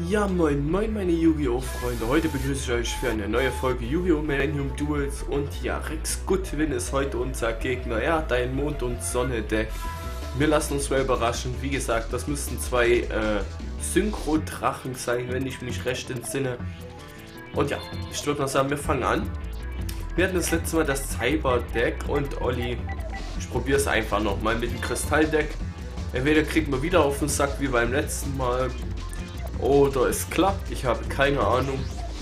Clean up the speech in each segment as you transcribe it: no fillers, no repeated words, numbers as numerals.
Ja, moin moin meine Yu-Gi-Oh! Freunde, heute begrüße ich euch für eine neue Folge Yu-Gi-Oh! Millennium Duels und ja, Rex Goodwin ist heute unser Gegner, er hat ein Mond- und Sonne-Deck. Wir lassen uns mal überraschen, wie gesagt, das müssten zwei Synchro-Drachen sein, wenn ich mich recht entsinne. Und ja, ich würde mal sagen, wir fangen an. Wir hatten das letzte Mal das Cyber-Deck und Olli, ich probiere es einfach nochmal mit dem Kristall-Deck. Entweder kriegt man wieder auf den Sack wie beim letzten Mal, oder es klappt, ich habe keine Ahnung.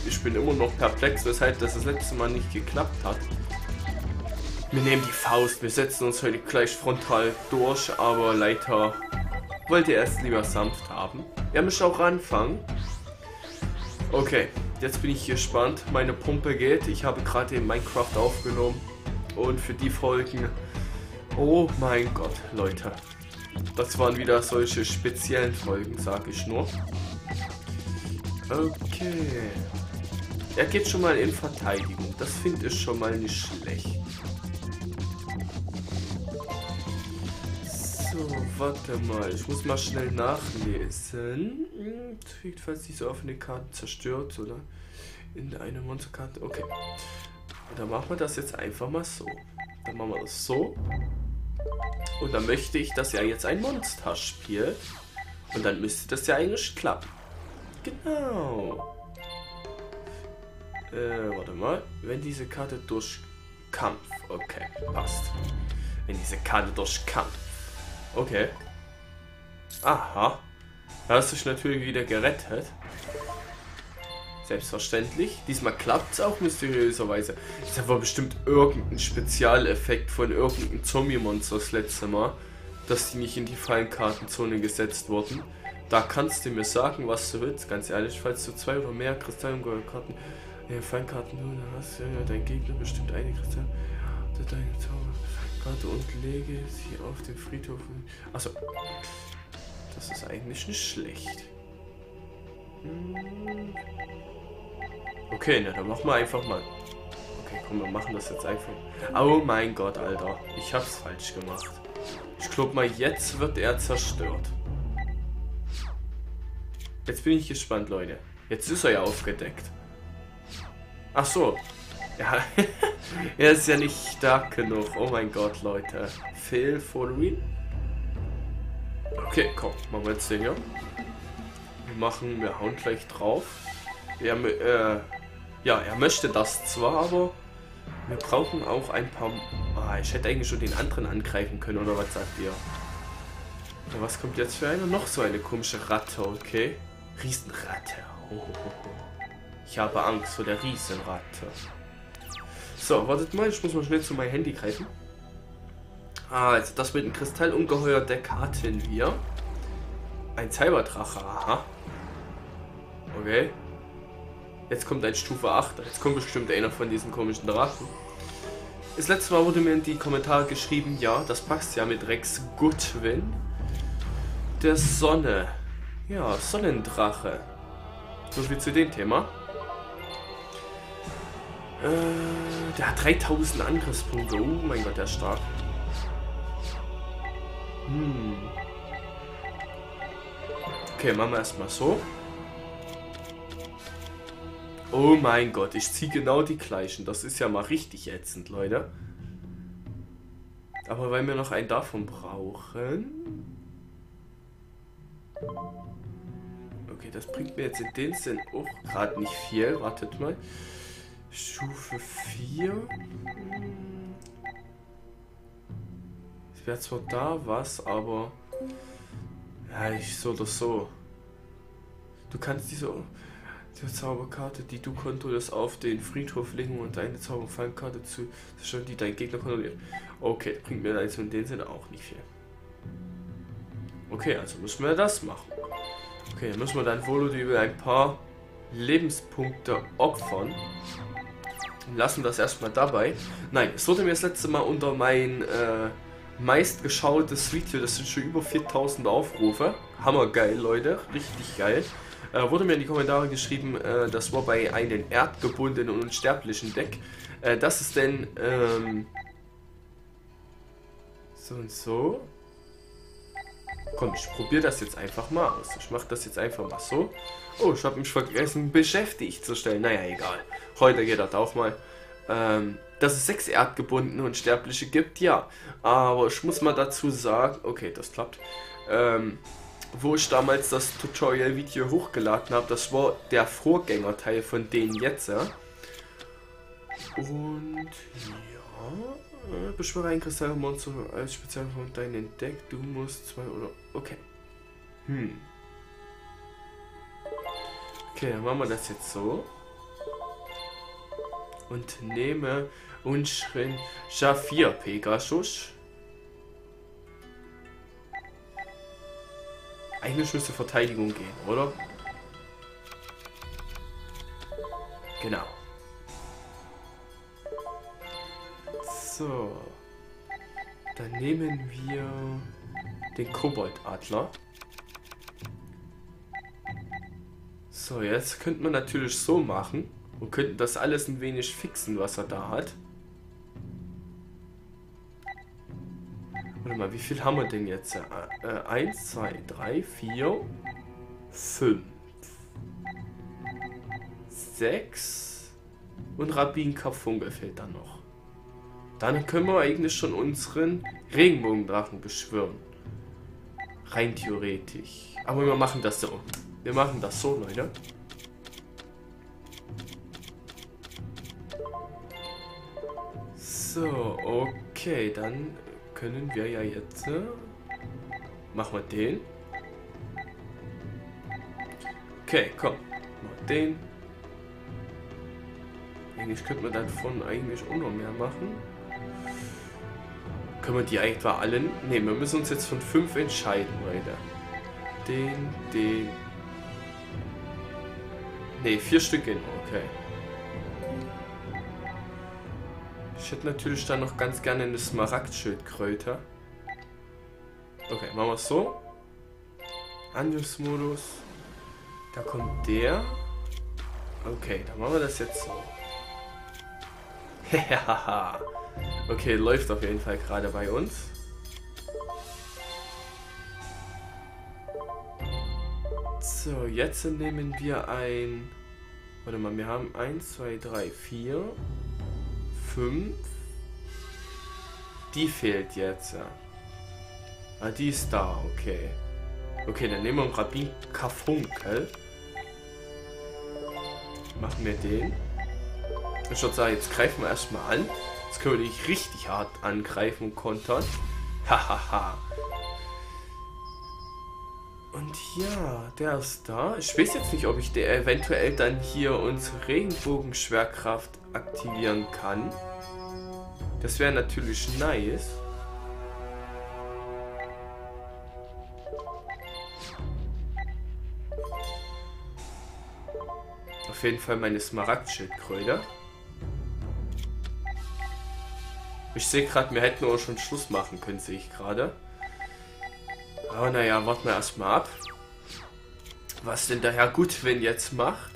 Ich bin immer noch perplex, weshalb das letzte Mal nicht geklappt hat. Wir nehmen die Faust, wir setzen uns heute gleich frontal durch, aber leider wollt ihr erst lieber sanft haben. Wir müssen auch anfangen. Okay, jetzt bin ich gespannt. Meine Pumpe geht, ich habe gerade in Minecraft aufgenommen. Und für die Folgen, oh mein Gott, Leute. Das waren wieder solche speziellen Folgen, sage ich nur. Okay. Er geht schon mal in Verteidigung. Das finde ich schon mal nicht schlecht. So, warte mal. Ich muss mal schnell nachlesen. Falls diese offene Karte zerstört, oder? In eine Monsterkarte. Okay. Dann machen wir das jetzt einfach mal so. Dann machen wir das so. Und dann möchte ich, dass er jetzt ein Monster spielt. Und dann müsste das ja eigentlich klappen. Genau. Warte mal. Wenn diese Karte durch Kampf. Okay, passt. Wenn diese Karte durch Kampf. Okay. Aha. Da hast du dich natürlich wieder gerettet. Selbstverständlich. Diesmal klappt es auch mysteriöserweise. Das war bestimmt irgendein Spezialeffekt von irgendeinem Zombie-Monster das letzte Mal, dass die nicht in die Fallenkartenzone gesetzt wurden. Da kannst du mir sagen, was du willst, ganz ehrlich, falls du zwei oder mehr Kristall- und Goldkarten Feinkarten hast, dein Gegner bestimmt eine Kristall deine Zauberkarte und lege sie auf den Friedhof. Achso. Das ist eigentlich nicht schlecht. Okay, na dann machen wir einfach mal. Okay, komm, wir machen das jetzt einfach. Oh mein Gott, Alter. Ich hab's falsch gemacht. Ich glaube mal, jetzt wird er zerstört. Jetzt bin ich gespannt, Leute. Jetzt ist er ja aufgedeckt. Ach so. Ja, er ist ja nicht stark genug. Oh mein Gott, Leute. Fail for real? Okay, komm. Machen wir jetzt den hier. Wir hauen gleich drauf. Ja, er möchte das zwar, aber wir brauchen auch ein paar... Ah, ich hätte eigentlich schon den anderen angreifen können, oder was sagt ihr? Ja, was kommt jetzt für eine? Noch so eine komische Ratte, okay? Riesenratte. Oh. Ich habe Angst vor der Riesenratte. So, wartet mal, ich muss mal schnell zu meinem Handy greifen. Ah, also das mit dem Kristallungeheuer-Deck hatten wir. Ein Cyberdrache, aha. Okay. Jetzt kommt ein Stufe 8. Jetzt kommt bestimmt einer von diesen komischen Drachen. Das letzte Mal wurde mir in die Kommentare geschrieben, ja, das passt ja mit Rex Goodwin. Der Sonne. Ja, Sonnendrache. So viel zu dem Thema. Der hat 3000 Angriffspunkte. Oh mein Gott, der ist stark. Okay, machen wir erstmal so. Oh mein Gott, ich ziehe genau die gleichen. Das ist ja mal richtig ätzend, Leute. Aber weil wir noch einen davon brauchen... Okay, das bringt mir jetzt in dem Sinn auch gerade nicht viel. Wartet mal. Stufe 4. Es wäre zwar da was, aber... Ja, ich so oder so. Du kannst diese... Die Zauberkarte, die du kontrollierst, auf den Friedhof legen und deine Zauberfallenkarte zu zerstören, die dein Gegner kontrolliert. Okay, bringt mir also in dem Sinne auch nicht viel. Okay, also müssen wir das machen. Okay, müssen wir dann wohl über ein paar Lebenspunkte opfern. Lassen das erstmal dabei. Nein, es wurde mir das letzte Mal unter mein meistgeschautes Video, das sind schon über 4000 Aufrufe. Hammergeil, Leute, richtig geil. Wurde mir in die Kommentare geschrieben, das war bei einem erdgebundenen und unsterblichen Deck. Das ist denn so und so. Komm, ich probiere das jetzt einfach mal aus. Ich mache das jetzt einfach mal so. Oh, ich habe mich vergessen, beschäftigt zu stellen. Naja, egal. Heute geht das auch mal. Dass es 6 erdgebundene Unsterbliche gibt, ja. Aber ich muss mal dazu sagen... Okay, das klappt. Wo ich damals das Tutorial-Video hochgeladen habe, das war der Vorgängerteil von denen jetzt, ja. Und... ja... Beschwöre ein Kristallmonster als Spezialform dein entdeckt. Du musst 2 oder... Okay. Okay, dann machen wir das jetzt so. Und nehme unseren Schafir Pegasus. Eigentlich müsste Verteidigung gehen, oder? Genau. So. Dann nehmen wir den Koboldadler. So, jetzt könnte man natürlich so machen. Und könnten das alles ein wenig fixen, was er da hat. Warte mal, wie viel haben wir denn jetzt? 1, 2, 3, 4, 5, 6 und Rabin Karfunkel fehlt dann noch. Dann können wir eigentlich schon unseren Regenbogendrachen beschwören. Rein theoretisch. Aber wir machen das so. Wir machen das so, Leute. So, okay, dann können wir ja jetzt... machen wir den. Okay, komm. Machen wir den. Eigentlich könnte man davon eigentlich auch noch mehr machen. Können wir die etwa alle... Ne, wir müssen uns jetzt von 5 entscheiden, Leute. Den... Ne, 4 Stück gehen, okay. Ich hätte natürlich dann noch ganz gerne eine Smaragdschildkröte. Okay, machen wir es so. Angriffsmodus. Da kommt der. Okay, dann machen wir das jetzt so. Hahaha. Okay, läuft auf jeden Fall gerade bei uns. So, jetzt nehmen wir ein... Warte mal, wir haben 1, 2, 3, 4... 5. Die fehlt jetzt. Ah, die ist da, okay. Okay, dann nehmen wir einen Rabin Karfunkel. Machen wir den. Ich würde sagen, jetzt greifen wir erstmal an. Jetzt können wir dich richtig hart angreifen und kontern. Hahaha. Und ja, der ist da. Ich weiß jetzt nicht, ob ich der eventuell dann hier unsere Regenbogenschwerkraft aktivieren kann. Das wäre natürlich nice. Auf jeden Fall meine Smaragdschildkröte. Ich sehe gerade, wir hätten auch schon Schluss machen können, sehe ich gerade. Aber naja, warten wir erstmal ab. Was denn der Herr Goodwin jetzt macht.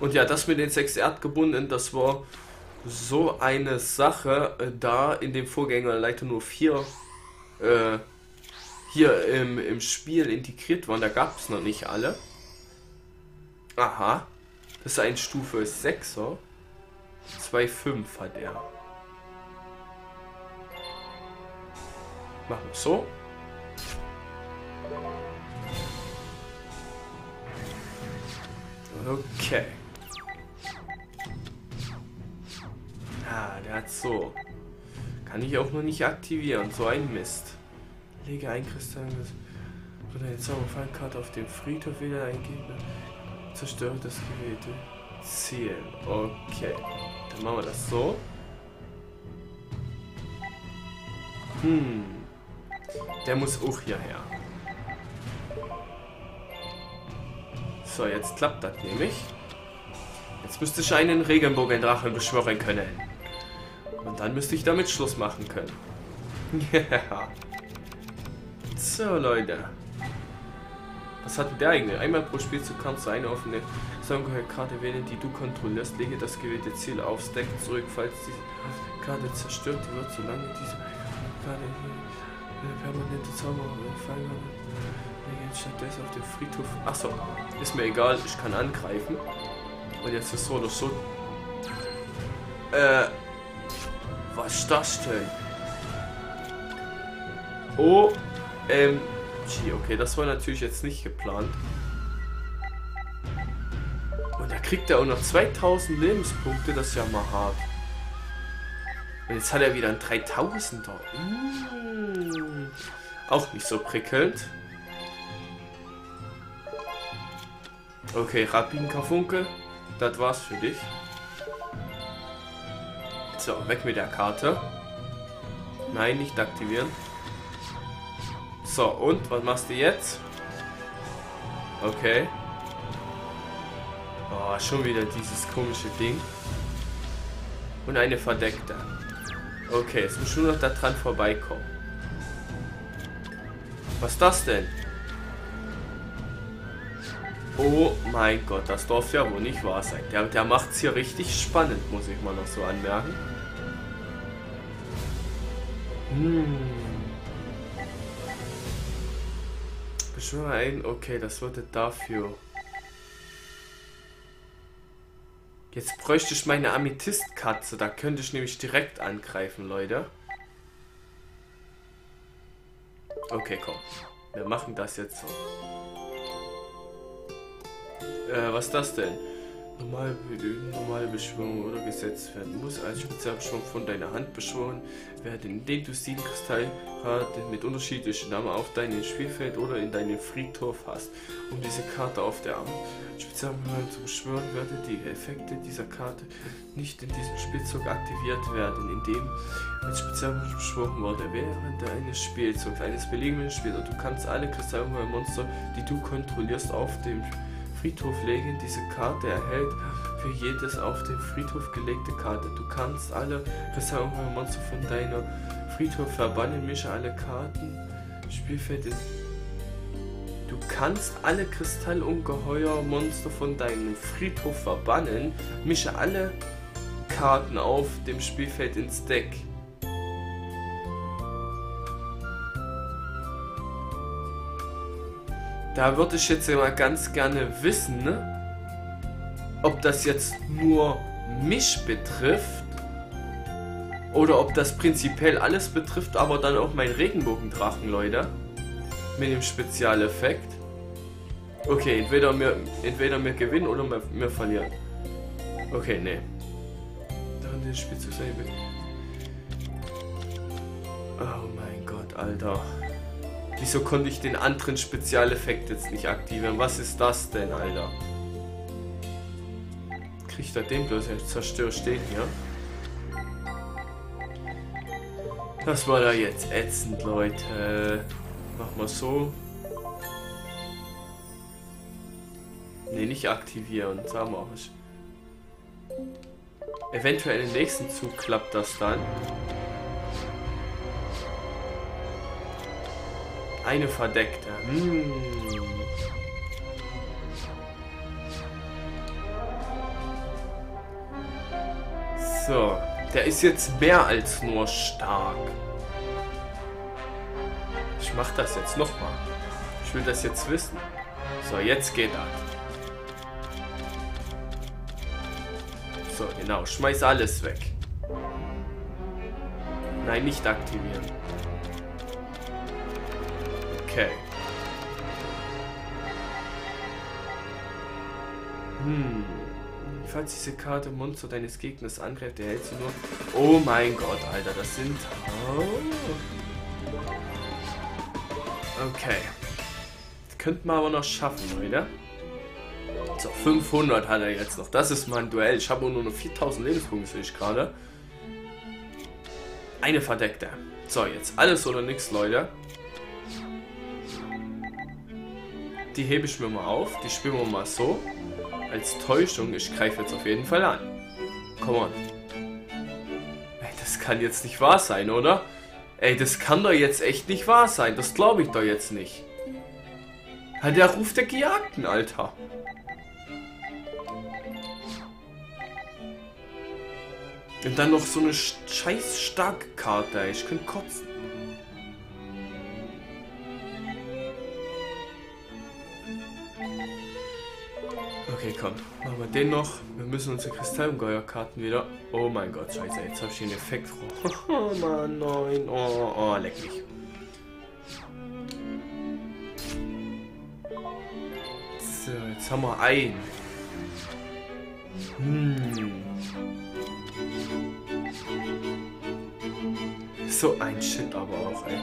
Und ja, das mit den 6 Erdgebundenen, das war so eine Sache, da in dem Vorgänger leider nur 4 hier im Spiel integriert waren. Da gab es noch nicht alle. Aha. Das ist ein Stufe 6er. 2,5 hat er. Machen wir so. Okay. Ah, der hat so. Kann ich auch noch nicht aktivieren. So ein Mist. Lege ein Kristall oder eine Zauberfallkarte auf dem Friedhof wieder ein Gegner. Zerstöre das gewählte Ziel. Okay. Dann machen wir das so. Der muss auch hierher. So, jetzt klappt das nämlich. Jetzt müsste ich einen Regenbogendrachen beschwören können. Und dann müsste ich damit Schluss machen können. Ja. So, Leute. Was hat denn der eigentlich? Einmal pro Spielzug kannst du eine offene Karte wählen, die du kontrollierst. Lege das gewählte Ziel aufs Deck zurück. Falls diese Karte zerstört wird, solange diese Karte eine permanente Zauberer fallen kann. Jetzt stattdessen auf dem Friedhof. Achso, ist mir egal, ich kann angreifen. Und jetzt ist so oder so. Was ist das denn? Oh, okay, das war natürlich jetzt nicht geplant. Und da kriegt er auch noch 2000 Lebenspunkte, das ist ja mal hart. Und jetzt hat er wieder einen 3000er. Auch nicht so prickelnd. Okay, Rabin Karfunkel, das war's für dich. So, weg mit der Karte. Nein, nicht aktivieren. So, und? Was machst du jetzt? Okay. Oh, schon wieder dieses komische Ding. Und eine verdeckte. Okay, jetzt muss ich nur noch da dran vorbeikommen. Was ist das denn? Oh mein Gott, das darf ja wohl nicht wahr sein. Der macht es hier richtig spannend, muss ich mal noch so anmerken. Beschwöre ein, okay, das wurde dafür. Jetzt bräuchte ich meine Amethystkatze, da könnte ich nämlich direkt angreifen, Leute. Okay, komm. Wir machen das jetzt so. Was ist das denn? Normale Beschwörung oder gesetzt werden muss als Spezialbeschwörung von deiner Hand beschworen werden, indem du 7 Kristallkarten mit unterschiedlichen Namen auf deinem Spielfeld oder in deinem Friedhof hast. Um diese Karte auf der Spezialbeschwörung zu beschwören, werden die Effekte dieser Karte nicht in diesem Spielzug aktiviert werden, indem als Spezialbeschwörung beschworen wurde während eines Spielzugs, eines beliebigen Spiels. Und du kannst alle Kristallmonster, die du kontrollierst, auf dem Friedhof legen. Diese Karte erhält für jedes auf den Friedhof gelegte Karte. Du kannst alle Monster von deiner Friedhof verbannen. Mische alle Karten. Spielfeld ist. Du kannst alle Kristallungeheuer-Monster von deinem Friedhof verbannen. Mische alle Karten auf dem Spielfeld ins Deck. Da würde ich jetzt immer ganz gerne wissen, ne? Ob das jetzt nur mich betrifft oder ob das prinzipiell alles betrifft, aber dann auch mein Regenbogendrachen, Leute, mit dem Spezialeffekt. Okay, entweder wir gewinnen oder wir verlieren. Okay, nee. Dann den Spielzug sein. Oh mein Gott, Alter. Wieso konnte ich den anderen Spezialeffekt jetzt nicht aktivieren? Was ist das denn, Alter? Kriegt er den bloß? Ich zerstöre den hier. Das war da jetzt ätzend, Leute. Machen wir so. Ne, nicht aktivieren. Sagen wir auch. Eventuell im nächsten Zug klappt das dann. Eine verdeckte. So, der ist jetzt mehr als nur stark. Ich mach das jetzt nochmal. Ich will das jetzt wissen. So, jetzt geht das. So, genau. Schmeiß alles weg. Nein, nicht aktivieren. Okay. Falls diese Karte Monster deines Gegners angreift, erhältst du nur... Oh mein Gott, Alter, das sind... Oh. Okay. Das könnten wir aber noch schaffen, Leute. So, 500 hat er jetzt noch. Das ist mal ein Duell. Ich habe nur noch 4000 Lebenspunkte, sehe ich gerade. Eine verdeckte. So, jetzt alles oder nichts, Leute. Die hebe ich mir mal auf, die spielen wir mal so. Als Täuschung, ich greife jetzt auf jeden Fall an. Come on. Ey, das kann jetzt nicht wahr sein, oder? Ey, das kann doch jetzt echt nicht wahr sein, das glaube ich doch jetzt nicht. Hat der Ruf der Gejagten, Alter. Und dann noch so eine scheiß starke Karte, ich könnte kotzen. Okay, komm. Machen wir den noch. Wir müssen unsere Kristallgeuerkarten wieder... Oh mein Gott, scheiße. Jetzt hab ich den Effekt. Oh Mann, nein. Oh, leck mich. So, jetzt haben wir einen. So ein Shit aber auch, ey.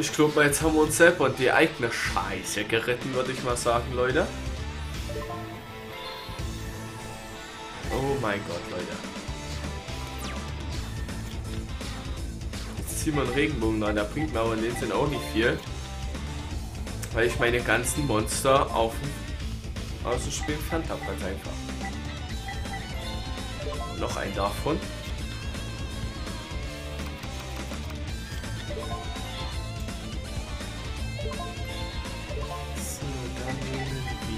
Ich glaube, jetzt haben wir uns selber die eigene Scheiße geritten, würde ich mal sagen, Leute. Oh mein Gott, Leute. Jetzt ziehen wir einen Regenbogen an, der bringt mir aber in dem Sinn auch nicht viel. Weil ich meine ganzen Monster aus dem Spiel entfernt habe, ganz einfach. Noch ein davon. So, dann nehmen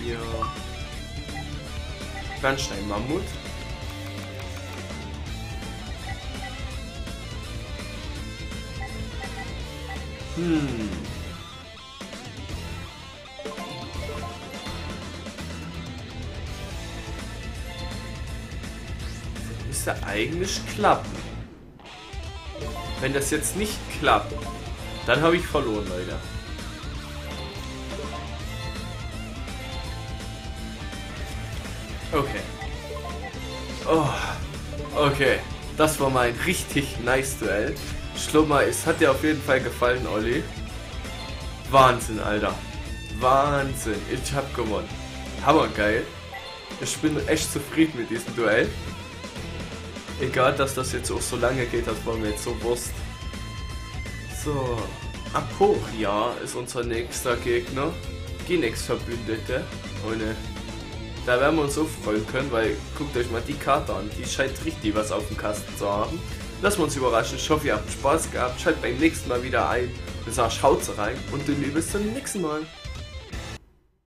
wir Bernstein-Mammut. Müsste eigentlich klappen. Wenn das jetzt nicht klappt, dann habe ich verloren, Leute. Okay. Oh, okay. Das war mal ein richtig nice Duell. Schlummer, es hat dir auf jeden Fall gefallen, Olli. Wahnsinn, Alter. Wahnsinn. Ich hab gewonnen. Hammergeil. Ich bin echt zufrieden mit diesem Duell. Egal, dass das jetzt auch so lange geht, das war mir jetzt so Wurst. So. Aporia ist unser nächster Gegner. Genex-Verbündete. Ohne. Da werden wir uns so freuen können, weil guckt euch mal die Karte an. Die scheint richtig was auf dem Kasten zu haben. Lassen wir uns überraschen. Ich hoffe, ihr habt Spaß gehabt. Schaltet beim nächsten Mal wieder ein. Ich sage, schaut rein und dann bis zum nächsten Mal.